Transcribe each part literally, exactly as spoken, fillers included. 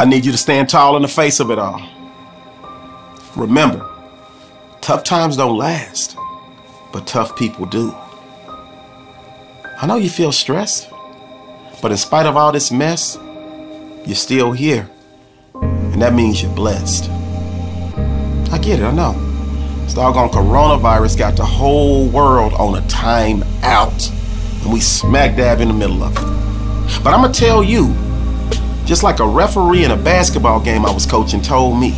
I need you to stand tall in the face of it all. Remember, tough times don't last, but tough people do. I know you feel stressed, but in spite of all this mess, you're still here, and that means you're blessed. I get it, I know. This doggone coronavirus got the whole world on a time out, and we smack dab in the middle of it. But I'm gonna tell you, just like a referee in a basketball game I was coaching told me,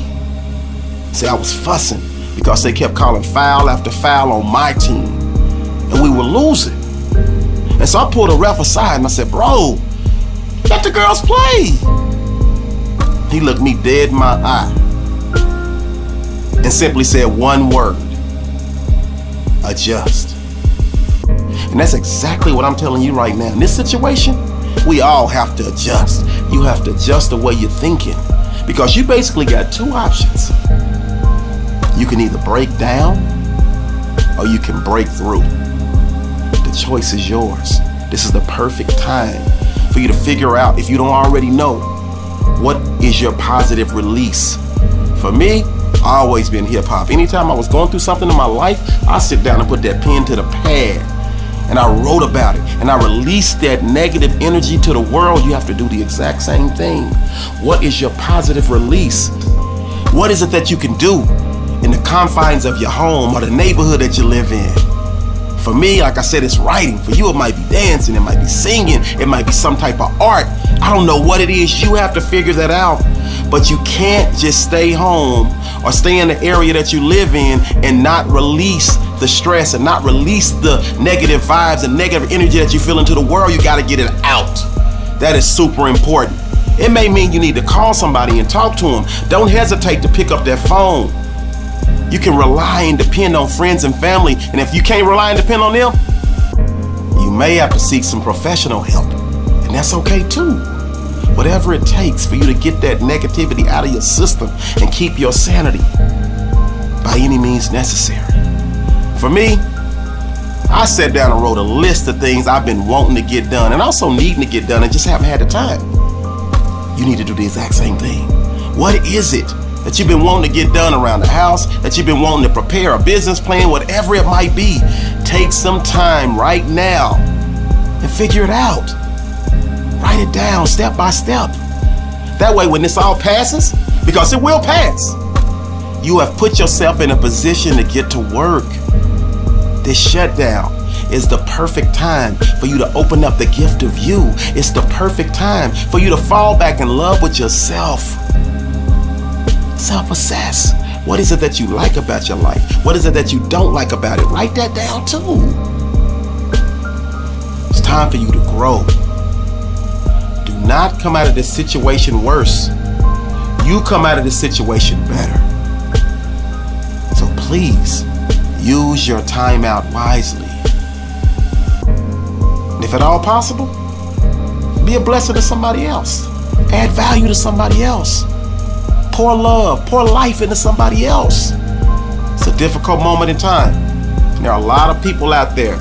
said I was fussing because they kept calling foul after foul on my team, and we were losing. And so I pulled the ref aside and I said, "Bro, let the girls play." He looked me dead in my eye and simply said one word: adjust. And that's exactly what I'm telling you right now. In this situation, we all have to adjust. You have to adjust the way you're thinking, because you basically got two options. You can either break down or you can break through. The choice is yours. This is the perfect time for you to figure out, if you don't already know, what is your positive release. For me, I've always been hip-hop. Anytime I was going through something in my life, I sit down and put that pen to the pad, and I wrote about it, and I released that negative energy to the world. You have to do the exact same thing. What is your positive release? What is it that you can do in the confines of your home or the neighborhood that you live in? For me, like I said, it's writing. For you, it might be dancing, it might be singing, it might be some type of art. I don't know what it is. You have to figure that out. But you can't just stay home or stay in the area that you live in and not release the stress and not release the negative vibes and negative energy that you feel into the world. You got to get it out. That is super important. It may mean you need to call somebody and talk to them. Don't hesitate to pick up their phone. You can rely and depend on friends and family, and if you can't rely and depend on them, you may have to seek some professional help, and that's okay too. Whatever it takes for you to get that negativity out of your system and keep your sanity by any means necessary. For me, I sat down and wrote a list of things I've been wanting to get done and also needing to get done and just haven't had the time. You need to do the exact same thing. What is it that you've been wanting to get done around the house, that you've been wanting to prepare a business plan, whatever it might be? Take some time right now and figure it out. Write it down step by step. That way when this all passes, because it will pass, you have put yourself in a position to get to work. This shutdown is the perfect time for you to open up the gift of you. It's the perfect time for you to fall back in love with yourself. Self-assess. What is it that you like about your life? What is it that you don't like about it? Write that down too. It's time for you to grow. Do not come out of this situation worse. You come out of this situation better. So please, use your time out wisely. And if at all possible, be a blessing to somebody else. Add value to somebody else. Pour love, pour life into somebody else. It's a difficult moment in time. And there are a lot of people out there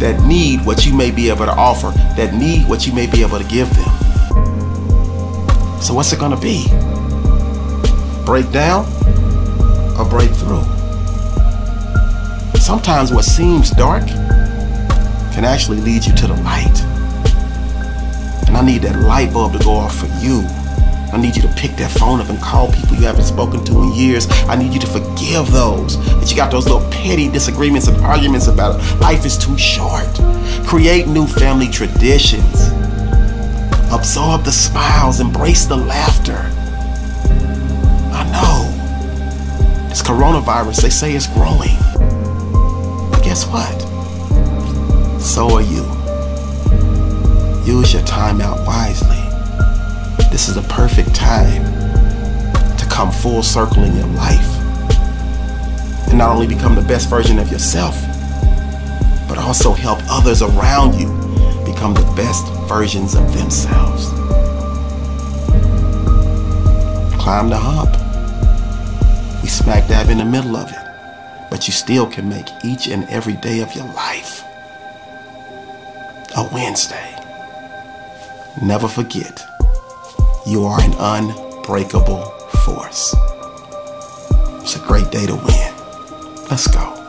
that need what you may be able to offer, that need what you may be able to give them. So what's it gonna be? Break down or break through? Sometimes what seems dark can actually lead you to the light. And I need that light bulb to go off for you. I need you to pick that phone up and call people you haven't spoken to in years. I need you to forgive those that you got those little petty disagreements and arguments about. Life is too short. Create new family traditions. Absorb the smiles, embrace the laughter. I know, this coronavirus, they say it's growing. But guess what? So are you. Use your time out wisely. This is the perfect time to come full circle in your life and not only become the best version of yourself, but also help others around you become the best versions of themselves. Climb the hump. We smack dab in the middle of it, but you still can make each and every day of your life a Wednesday. Never forget, you are an un unbreakable force. It's a great day to win. Let's go.